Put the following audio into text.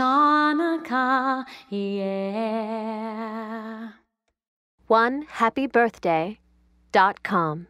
Shanaka, yeah. 1HappyBirthday.com